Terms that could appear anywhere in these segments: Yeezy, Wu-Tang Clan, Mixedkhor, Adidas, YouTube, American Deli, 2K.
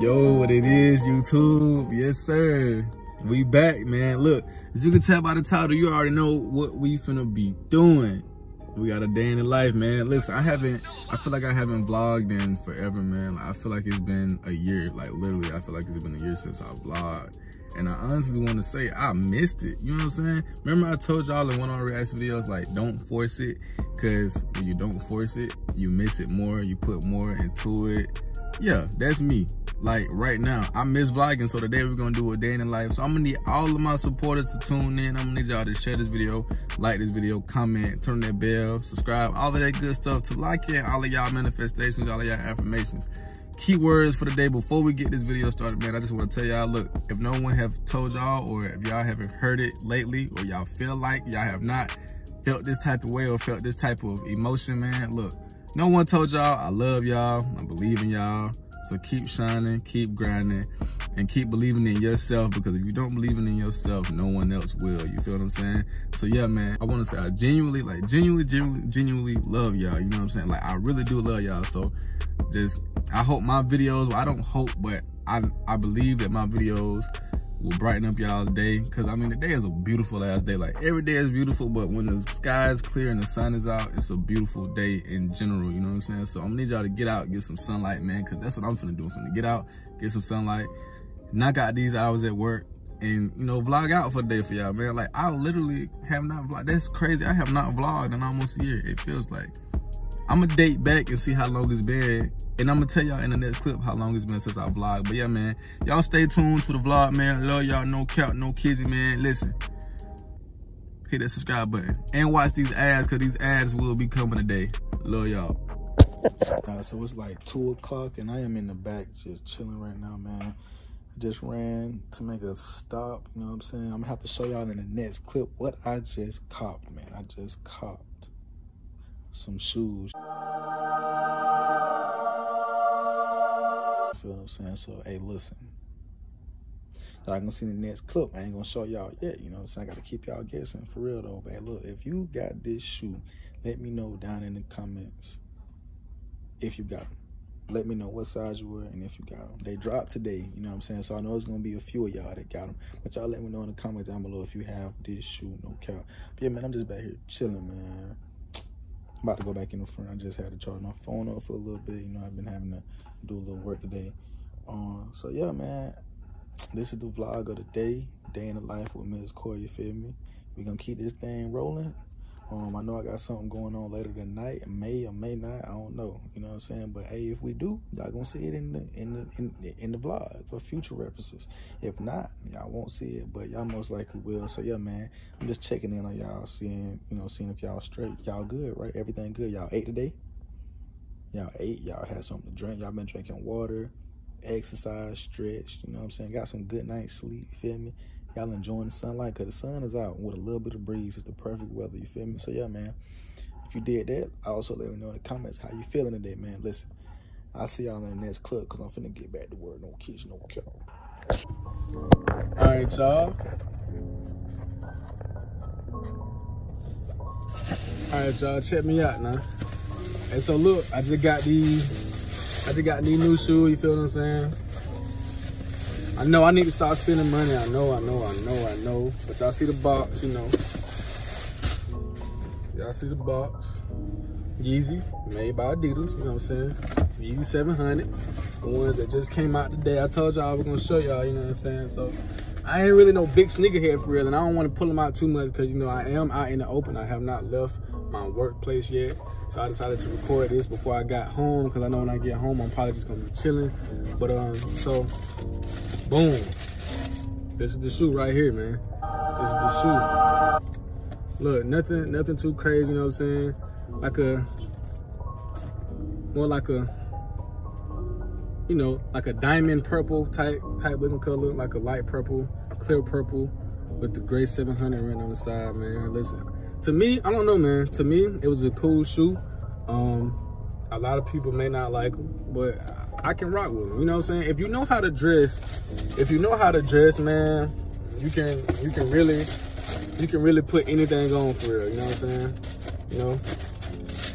Yo, what it is, YouTube? Yes, sir. We back, man. Look, as you can tell by the title, you already know what we finna be doing. We got a day in the life, man. Listen, I feel like I haven't vlogged in forever, man. Like, I feel like it's been a year. Like, literally, I feel like it's been a year since I vlogged. And I honestly want to say I missed it. You know what I'm saying? Remember I told y'all in one of our reaction videos, like, don't force it. Because when you don't force it, you miss it more. You put more into it. Yeah, that's me. Like, right now, I miss vlogging, so today we're gonna do a day in the life. So I'm gonna need all of my supporters to tune in. I'm gonna need y'all to share this video, like this video, comment, turn that bell, subscribe, all of that good stuff to like it, all of y'all manifestations, all of y'all affirmations. Keywords for the day before we get this video started, man. I just want to tell y'all, look, if no one have told y'all, or if y'all haven't heard it lately, or y'all feel like y'all have not felt this type of way or felt this type of emotion, man, look, no one told y'all, I love y'all, I believe in y'all. So keep shining, keep grinding, and keep believing in yourself, because if you don't believe in yourself, no one else will. You feel what I'm saying? So yeah, man, I want to say I genuinely, like, genuinely love y'all. You know what I'm saying? Like, I really do love y'all. So just, I hope my videos, well, I don't hope, but I believe that my videos will brighten up y'all's day, because I mean, the day is a beautiful ass day. Like, every day is beautiful, but when the sky is clear and the sun is out, it's a beautiful day in general. You know what I'm saying? So I'm gonna need y'all to get out, get some sunlight, man, because that's what I'm finna do. I'm finna get out, get some sunlight, knock out these hours at work, and, you know, vlog out for the day for y'all, man. Like, I literally have not vlogged. That's crazy. I have not vlogged in almost a year. It feels like. I'm gonna date back and see how long it's been, and I'm gonna tell y'all in the next clip how long it's been since I vlogged. But yeah, man, y'all stay tuned to the vlog, man. Love y'all, no cap, no kizzy, man. Listen, hit that subscribe button and watch these ads, because these ads will be coming today. Love y'all. So it's like 2 o'clock and I am in the back just chilling right now, man. I just ran to make a stop. You know what I'm saying? I'm gonna have to show y'all in the next clip what I just copped, man. I just copped some shoes. Feel what I'm saying? So, hey, listen. So I can see the next clip. I ain't gonna show y'all yet. You know what I'm saying? I gotta keep y'all guessing for real though. But hey, look, if you got this shoe, let me know down in the comments if you got them. Let me know what size you were and if you got them. They dropped today, you know what I'm saying? So I know it's gonna be a few of y'all that got them. But y'all let me know in the comments down below if you have this shoe, no cap. But yeah, man, I'm just back here chilling, man. I'm about to go back in the front. I just had to charge my phone up for a little bit. You know, I've been having to do a little work today. So yeah, man, this is the vlog of the day in the life with Mixedkhor, you feel me? We're gonna keep this thing rolling. I know I got something going on later tonight. May or may not, I don't know. You know what I'm saying? But hey, if we do, y'all gonna see it in the vlog for future references. If not, y'all won't see it, but y'all most likely will. So yeah, man, I'm just checking in on y'all, seeing if y'all straight, y'all good, right? Everything good. Y'all ate today? Y'all ate. Y'all had something to drink. Y'all been drinking water, exercise, stretched. You know what I'm saying? Got some good night's sleep. You feel me? Y'all enjoying the sunlight, because the sun is out with a little bit of breeze. It's the perfect weather, you feel me? So yeah, man, if you did that, also let me know in the comments how you feeling today, man. Listen, I'll see y'all in the next clip, because I'm finna get back to work. No kids, no kill. All right, y'all. All right, y'all, check me out now. And so look, I just got these new shoes, you feel what I'm saying? I know I need to start spending money. I know. But y'all see the box, you know. Y'all see the box. Yeezy, made by Adidas, you know what I'm saying? Yeezy 700s, the ones that just came out today. I told y'all I was gonna show y'all, you know what I'm saying? So I ain't really no big sneakerhead for real, and I don't wanna pull them out too much, because, you know, I am out in the open. I have not left my workplace yet. So I decided to record this before I got home, because I know when I get home, I'm probably just gonna be chilling. But so boom, this is the shoe right here, man. This is the shoe. Look, nothing too crazy, you know what I'm saying? Like a, more like a, you know, like a diamond purple type looking color, like a light purple, clear purple, with the gray 700 right on the side, man. Listen, to me, I don't know, man. To me, it was a cool shoe. A lot of people may not like them, but I can rock with them. You know what I'm saying? If you know how to dress, man, you can really put anything on for real. You know what I'm saying? You know,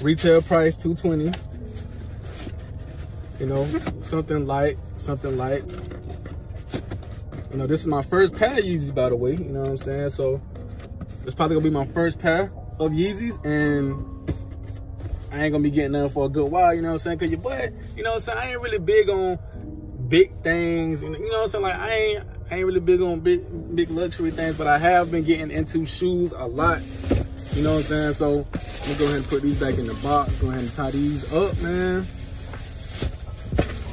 retail price $220. you know, something light. You know, this is my first pair of Yeezys, by the way, you know what I'm saying? So it's probably gonna be my first pair of Yeezys, and I ain't gonna be getting none for a good while, you know what I'm saying? Cause your boy, you know what I'm saying, I ain't really big on big things, you know what I'm saying? Like I ain't really big on big luxury things, but I have been getting into shoes a lot. You know what I'm saying? So I'm gonna go ahead and put these back in the box. Go ahead and tie these up, man.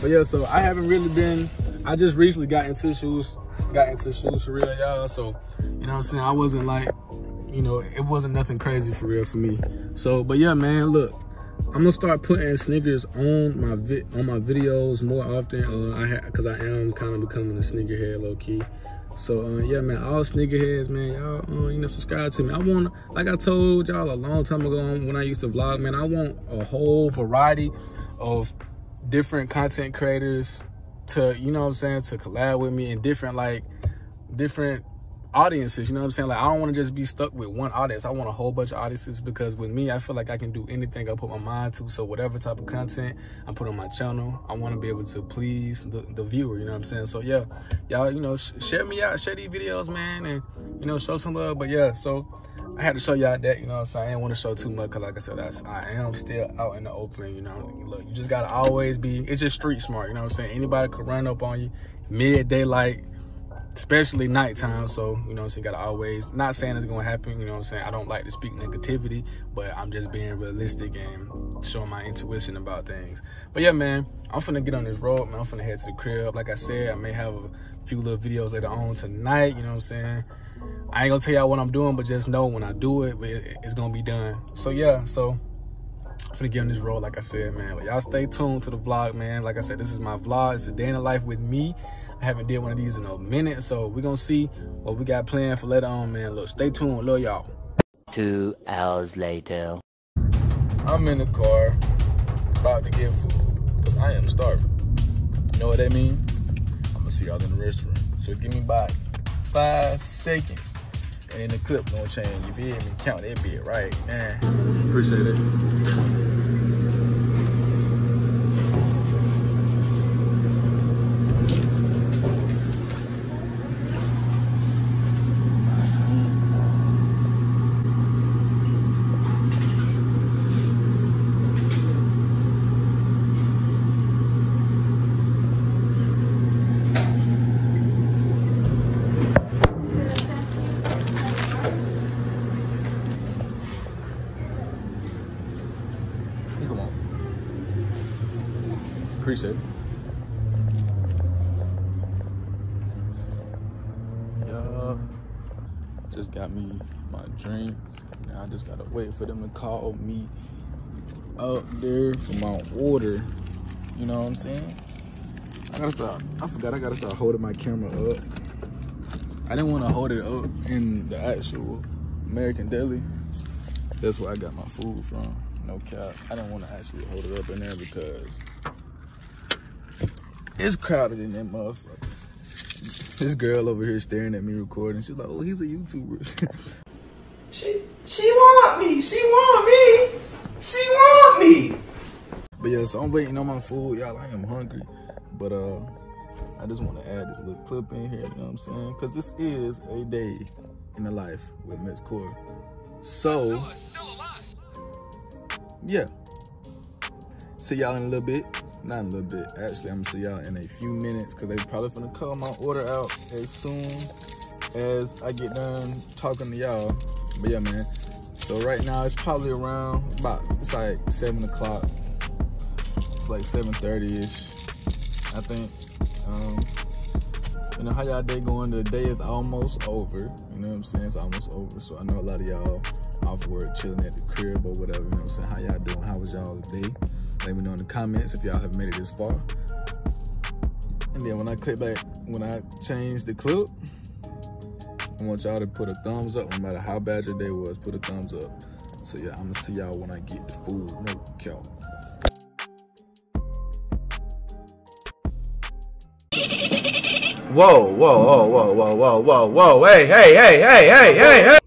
But yeah, so I haven't really been, I just recently got into shoes for real, y'all. So, you know what I'm saying? I wasn't like, you know, it wasn't nothing crazy for real for me. So, but yeah, man, look, I'm gonna start putting sneakers on my videos more often, cause I am kind of becoming a sneakerhead low key. So yeah, man, all sneakerheads, man, y'all, you know, subscribe to me. I want, like I told y'all a long time ago when I used to vlog, man, I want a whole variety of different content creators to, you know what I'm saying, to collab with me in different audiences, you know what I'm saying? Like, I don't want to just be stuck with one audience. I want a whole bunch of audiences, because with me, I feel like I can do anything I put my mind to. So whatever type of content I put on my channel, I want to be able to please the viewer, you know what I'm saying? So yeah, y'all, you know, share me out, share these videos, man, and, you know, show some love. But yeah, so I had to show y'all that, you know what I'm saying? I didn't want to show too much, because like I said, I am still out in the open, you know. Look, you just got to always be, it's just street smart, you know what I'm saying? Anybody could run up on you midday, like, especially nighttime. So, you know what I'm saying, gotta always, not saying it's gonna happen, you know what I'm saying, I don't like to speak negativity, but I'm just being realistic and showing my intuition about things. But yeah, man, I'm finna get on this road, man. I'm finna head to the crib. Like I said, I may have a few little videos later on tonight, you know what I'm saying? I ain't gonna tell y'all what I'm doing, but just know when I do it, it's gonna be done. So yeah, so I'm finna get on this road, like I said, man. But y'all stay tuned to the vlog, man. Like I said, this is my vlog. It's a day in the life with me. I haven't did one of these in a minute, so we're gonna see what we got planned for later on, man. Look, stay tuned, love y'all. 2 hours later. I'm in the car, about to get food, because I am starving. You know what that mean? I'm gonna see y'all in the restaurant. So give me about 5 seconds, and the clip gonna change. If you hear me count, that bit right, man. Appreciate it. Appreciate it. Yeah. Just got me my drink. Now I just gotta wait for them to call me up there for my order. You know what I'm saying? I gotta start holding my camera up. I didn't wanna hold it up in the actual American Deli. That's where I got my food from. No cap. I didn't wanna actually hold it up in there because it's crowded in that motherfucker. This girl over here staring at me recording. She's like, oh, he's a YouTuber. She want me. But yeah, so I'm waiting on my food, y'all. I am hungry. But I just want to add this little clip in here, you know what I'm saying? Because this is a day in the life with Mixedkhor. So, yeah. See y'all in a little bit. Not in a little bit. Actually, I'm gonna see y'all in a few minutes, because they probably finna call my order out as soon as I get done talking to y'all. But yeah, man. So right now it's probably around it's like 7 o'clock. It's like 7:30-ish, I think. You know how y'all day going? The day is almost over. You know what I'm saying? It's almost over. So I know a lot of y'all off work, chilling at the crib or whatever. You know what I'm saying? How y'all doing? How was y'all's day? Let me know in the comments if y'all have made it this far. And then when I change the clip, I want y'all to put a thumbs up. No matter how bad your day was, put a thumbs up. So yeah, I'm gonna see y'all when I get the food. No cap. Whoa, whoa, whoa, whoa, whoa, whoa, whoa, whoa. Hey, hey, hey, hey, hey, hey, hey.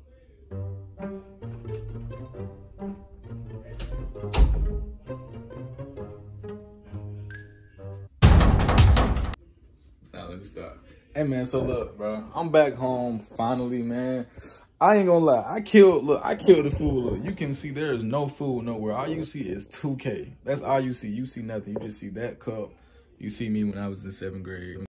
we start. Hey, man, so look, bro, I'm back home finally, man. I ain't gonna lie. I killed the food. Look, you can see there is no food nowhere. All you see is 2K. That's all you see. You see nothing. You just see that cup. You see me when I was in 7th grade.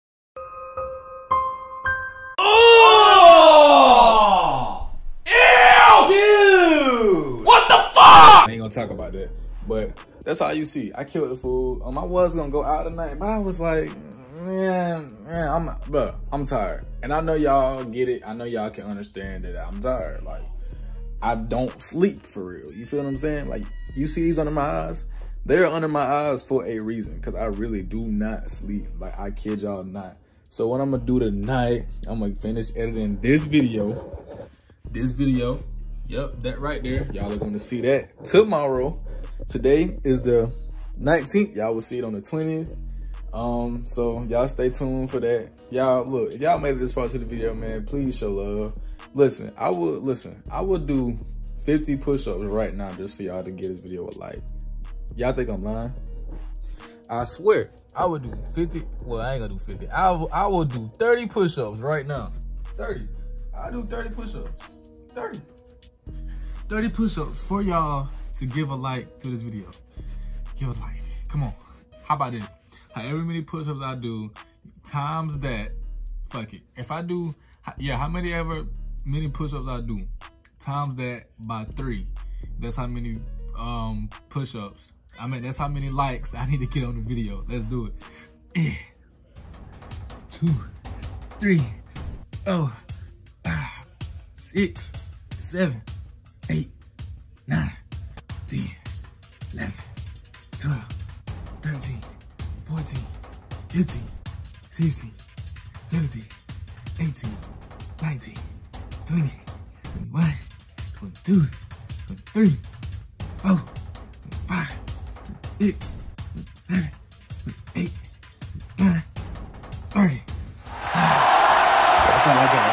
Oh! Ew! Dude! What the fuck? I ain't gonna talk about that. But that's all you see. I killed the food. I was gonna go out tonight, but I was like... Man, I'm tired. And I know y'all get it. I know y'all can understand that I'm tired. Like, I don't sleep for real. You feel what I'm saying? Like, you see these under my eyes? They're under my eyes for a reason, because I really do not sleep. Like, I kid y'all not. So what I'm going to do tonight, I'm going to finish editing this video. This video. Yep, that right there. Y'all are going to see that tomorrow. Today is the 19th. Y'all will see it on the 20th. So y'all stay tuned for that. Y'all look, if y'all made it this far to the video, man, please show love. Listen, I would do 50 push-ups right now just for y'all to get this video a like. Y'all think I'm lying? I swear I would do 50. Well, I ain't gonna do 50. I will do 30 push-ups right now. 30. I'll do 30 push-ups. 30 push-ups for y'all to give a like to this video. Give a like. Come on. How about this? However many push-ups I do, times that, fuck it. If I do, yeah, how many push-ups I do, times that by 3. That's how many push-ups. I mean, that's how many likes I need to get on the video. Let's do it. 2, 3, 7, 8, 9, 10, 11, 12, 13, 14, 15, 16, 17, 18, 19, 20, 21, 22, 23, 24, 25, 26, 7, 8, 9, 30. That's not like that.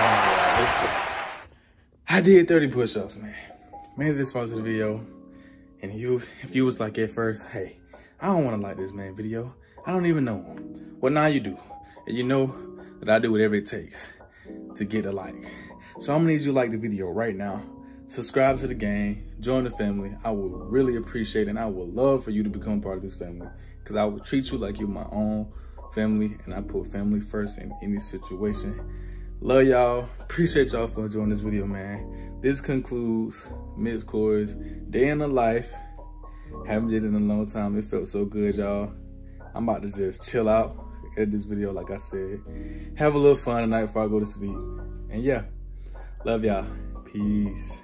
I did 30 push-ups, man. Made it this far to the video. And if you was like at first, hey, I don't want to like this man video. I don't even know him. Well, now you do. And you know that I do whatever it takes to get a like. So I'm gonna need you to like the video right now. Subscribe to the gang, join the family. I would really appreciate it, and I would love for you to become part of this family, because I would treat you like you're my own family, and I put family first in any situation. Love y'all. Appreciate y'all for enjoying this video, man. This concludes Mixedkhor's day in the life. Haven't did it in a long time. It felt so good, y'all. I'm about to just chill out, edit this video like I said. Have a little fun tonight before I go to sleep. And yeah, love y'all. Peace.